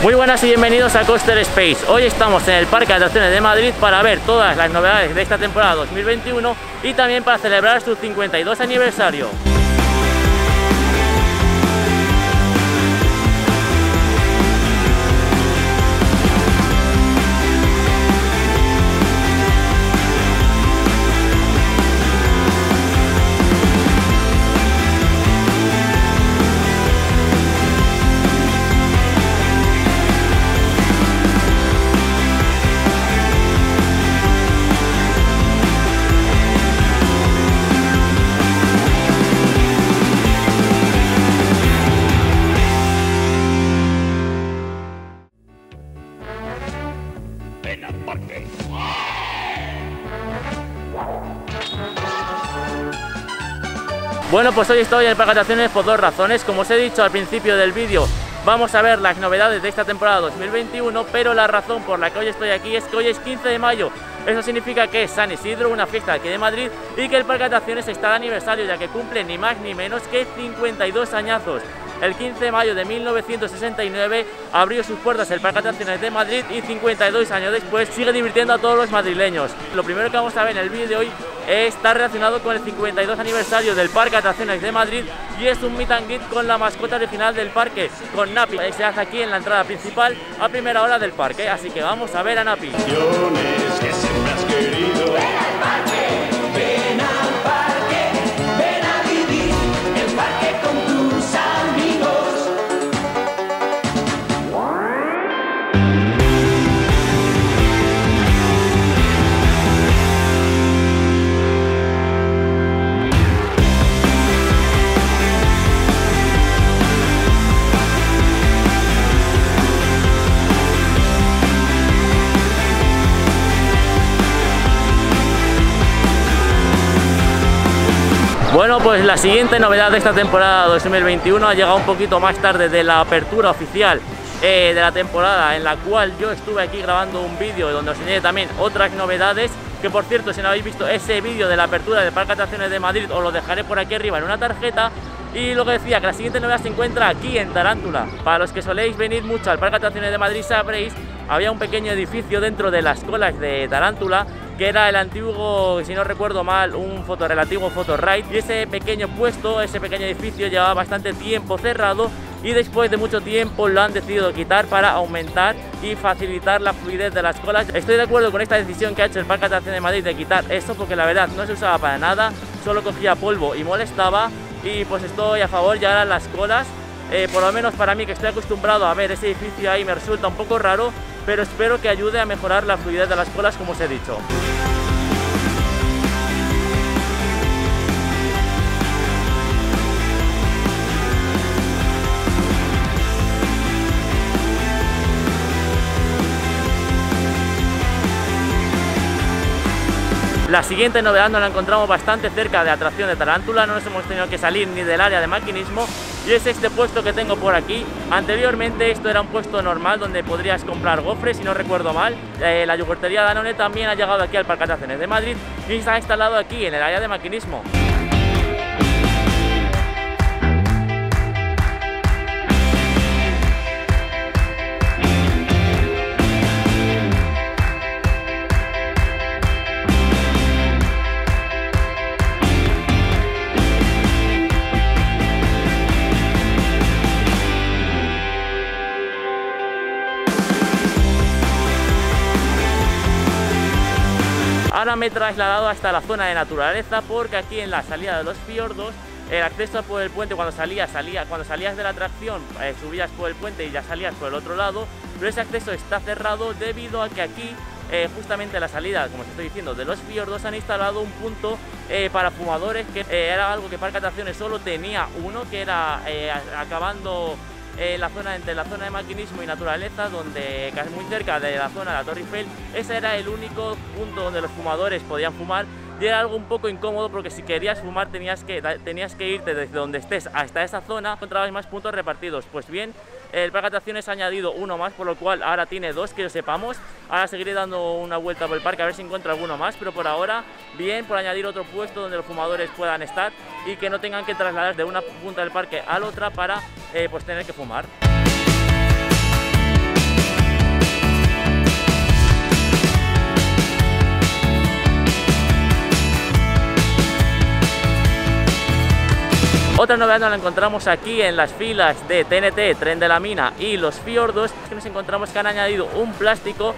Muy buenas y bienvenidos a Coaster Space. Hoy estamos en el Parque de Atracciones de Madrid para ver todas las novedades de esta temporada 2021 y también para celebrar su 52 aniversario. Bueno, pues hoy estoy en el Parque de Atracciones por dos razones. Como os he dicho al principio del vídeo, vamos a ver las novedades de esta temporada 2021, pero la razón por la que hoy estoy aquí es que hoy es 15 de mayo. Eso significa que es San Isidro, una fiesta aquí de Madrid, y que el Parque de Atracciones está de aniversario, ya que cumple ni más ni menos que 52 añazos. El 15 de mayo de 1969 abrió sus puertas el Parque de Atracciones de Madrid y 52 años después sigue divirtiendo a todos los madrileños. Lo primero que vamos a ver en el vídeo de hoy está relacionado con el 52 aniversario del Parque de Atracciones de Madrid y es un meet and greet con la mascota original del parque, con Napi. Se hace aquí en la entrada principal a primera hora del parque, así que vamos a ver a Napi. Bueno, pues la siguiente novedad de esta temporada 2021 ha llegado un poquito más tarde de la apertura oficial de la temporada, en la cual yo estuve aquí grabando un vídeo donde os enseñé también otras novedades, que por cierto, si no habéis visto ese vídeo de la apertura del Parque de Atracciones de Madrid, os lo dejaré por aquí arriba en una tarjeta. Y lo que decía, que la siguiente novedad se encuentra aquí en Tarántula. Para los que soléis venir mucho al Parque de Atracciones de Madrid sabréis, había un pequeño edificio dentro de las colas de Tarántula, que era el antiguo, si no recuerdo mal, un fotorrelativo, fotorride, y ese pequeño puesto, ese pequeño edificio llevaba bastante tiempo cerrado y después de mucho tiempo lo han decidido quitar para aumentar y facilitar la fluidez de las colas. Estoy de acuerdo con esta decisión que ha hecho el Parque de Atracciones de Madrid de quitar eso, porque la verdad no se usaba para nada, solo cogía polvo y molestaba, y pues estoy a favor, ya eran las colas, por lo menos para mí que estoy acostumbrado a ver ese edificio ahí me resulta un poco raro, pero espero que ayude a mejorar la fluidez de las colas, como os he dicho. La siguiente novedad nos la encontramos bastante cerca de la atracción de Tarántula, no nos hemos tenido que salir ni del área de maquinismo, y es este puesto que tengo por aquí. Anteriormente esto era un puesto normal donde podrías comprar gofres, si no recuerdo mal. La yogurtería Danone también ha llegado aquí al Parque de Atracciones de Madrid y se ha instalado aquí en el área de maquinismo. Ahora me he trasladado hasta la zona de naturaleza, porque aquí en la salida de los Fiordos, el acceso por el puente, cuando salías de la atracción, subías por el puente y ya salías por el otro lado, pero ese acceso está cerrado debido a que aquí, justamente en la salida, como os estoy diciendo, de los Fiordos han instalado un punto para fumadores, que era algo que Parque de Atracciones solo tenía uno, que era acabando la zona entre la zona de maquinismo y naturaleza, donde casi muy cerca de la zona de la Torre Eiffel, ese era el único punto donde los fumadores podían fumar, y era algo un poco incómodo porque si querías fumar tenías que irte desde donde estés hasta esa zona, encontrabas más puntos repartidos. Pues bien, el Parque de Atracciones ha añadido uno más, por lo cual ahora tiene dos, que lo sepamos. Ahora seguiré dando una vuelta por el parque a ver si encuentro alguno más, pero por ahora bien por añadir otro puesto donde los fumadores puedan estar y que no tengan que trasladar de una punta del parque a la otra para pues tener que fumar. Otra novedad nos la encontramos aquí en las filas de TNT, Tren de la Mina y los Fiordos, que nos encontramos que han añadido un plástico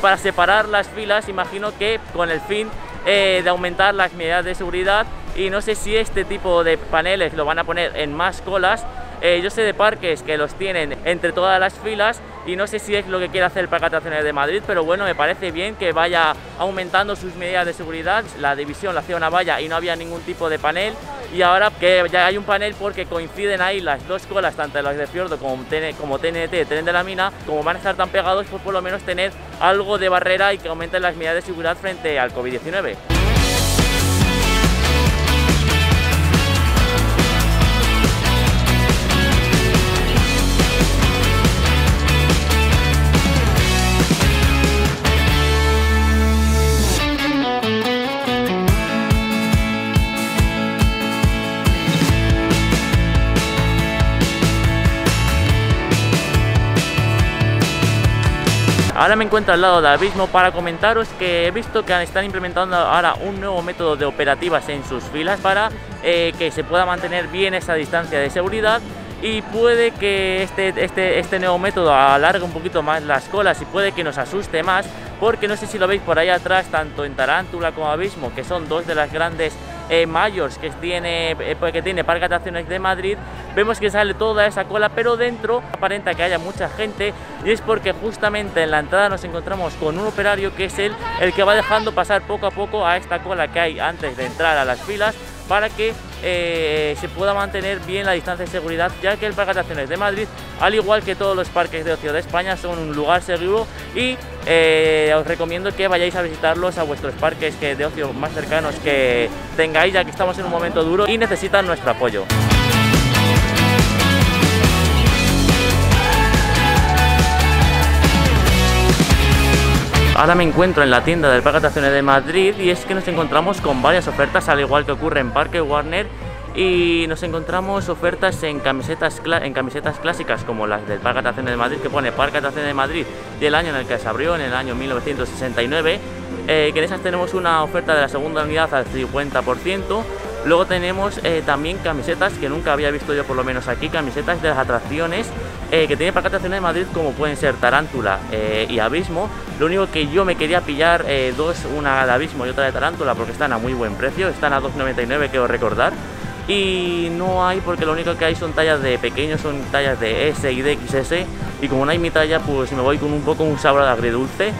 para separar las filas, imagino que con el fin de aumentar las medidas de seguridad, y no sé si este tipo de paneles lo van a poner en más colas. Yo sé de parques que los tienen entre todas las filas y no sé si es lo que quiere hacer el Parque de Atracciones de Madrid, pero bueno, me parece bien que vaya aumentando sus medidas de seguridad. La división la hacía una valla y no había ningún tipo de panel, y ahora que ya hay un panel porque coinciden ahí las dos colas, tanto las de Fiordo como TNT, Tren de la Mina, como van a estar tan pegados, pues por lo menos tener algo de barrera y que aumenten las medidas de seguridad frente al COVID-19. Ahora me encuentro al lado de Abismo para comentaros que he visto que están implementando ahora un nuevo método de operativas en sus filas para que se pueda mantener bien esa distancia de seguridad, y puede que este nuevo método alargue un poquito más las colas y puede que nos asuste más, porque no sé si lo veis por ahí atrás, tanto en Tarántula como Abismo, que son dos de las grandes mayors que tiene Parque de Atracciones de Madrid, vemos que sale toda esa cola, pero dentro aparenta que haya mucha gente, y es porque justamente en la entrada nos encontramos con un operario que es el que va dejando pasar poco a poco a esta cola que hay antes de entrar a las filas, para que se pueda mantener bien la distancia de seguridad, ya que el Parque de Atracciones de Madrid, al igual que todos los parques de ocio de España, son un lugar seguro, y os recomiendo que vayáis a visitarlos, a vuestros parques de ocio más cercanos que tengáis, ya que estamos en un momento duro y necesitan nuestro apoyo. Ahora me encuentro en la tienda del Parque de Atracciones de Madrid, y es que nos encontramos con varias ofertas, al igual que ocurre en Parque Warner, y nos encontramos ofertas en camisetas clásicas como las del Parque de Atracciones de Madrid, que pone Parque de Atracciones de Madrid y el año en el que se abrió, en el año 1969, que en esas tenemos una oferta de la segunda unidad al 50%. Luego tenemos también camisetas que nunca había visto yo, por lo menos aquí, camisetas de las atracciones que tiene Parque de Atracciones de Madrid, como pueden ser Tarántula y Abismo. Lo único que yo me quería pillar dos, una de Abismo y otra de Tarántula, porque están a muy buen precio, están a 2,99, quiero recordar. Y no hay, porque lo único que hay son tallas de pequeños, son tallas de S y de XS, y como no hay mi talla, pues me voy con un poco un sabor de agridulce.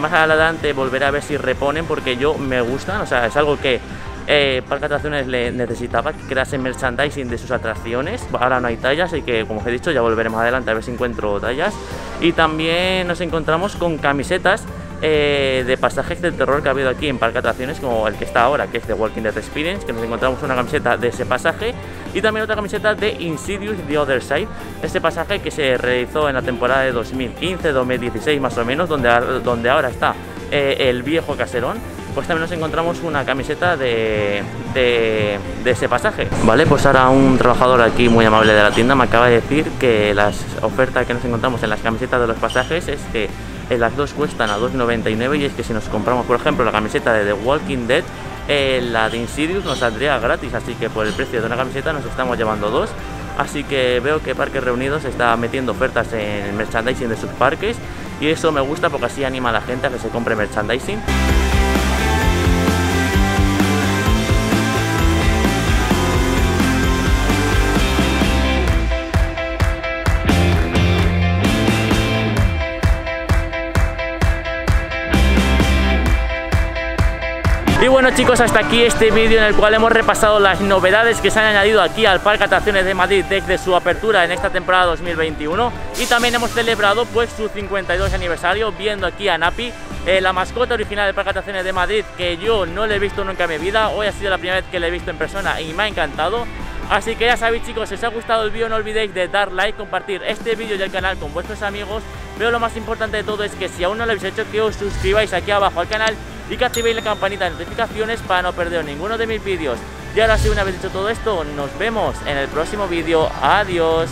Más adelante volveré a ver si reponen, porque yo me gustan, o sea, es algo que Parque de Atracciones le necesitaba, que crease merchandising de sus atracciones. Ahora no hay tallas, así que, como os he dicho, ya volveremos adelante a ver si encuentro tallas. Y también nos encontramos con camisetas de pasajes del terror que ha habido aquí en Parque de Atracciones, como el que está ahora, que es de Walking Dead Experience, que nos encontramos una camiseta de ese pasaje y también otra camiseta de Insidious The Other Side, ese pasaje que se realizó en la temporada de 2015-2016 más o menos, donde ahora está el viejo caserón. Pues también nos encontramos una camiseta de ese pasaje. Vale, pues ahora un trabajador aquí muy amable de la tienda me acaba de decir que las ofertas que nos encontramos en las camisetas de los pasajes es que las dos cuestan a 2,99, y es que si nos compramos, por ejemplo, la camiseta de The Walking Dead, la de Insidious nos saldría gratis, así que por el precio de una camiseta nos estamos llevando dos. Así que veo que Parque Reunido se está metiendo ofertas en merchandising de sus parques, y eso me gusta porque así anima a la gente a que se compre merchandising. Y bueno, chicos, hasta aquí este vídeo en el cual hemos repasado las novedades que se han añadido aquí al Parque de Atracciones de Madrid desde su apertura en esta temporada 2021, y también hemos celebrado pues su 52 aniversario viendo aquí a Napi, la mascota original del Parque de Atracciones de Madrid, que yo no le he visto nunca en mi vida. Hoy ha sido la primera vez que le he visto en persona y me ha encantado. Así que ya sabéis, chicos, si os ha gustado el vídeo no olvidéis de dar like, compartir este vídeo y el canal con vuestros amigos, pero lo más importante de todo es que si aún no lo habéis hecho, que os suscribáis aquí abajo al canal y que activéis la campanita de notificaciones para no perder ninguno de mis vídeos. Y ahora sí, una vez dicho todo esto, nos vemos en el próximo vídeo. Adiós.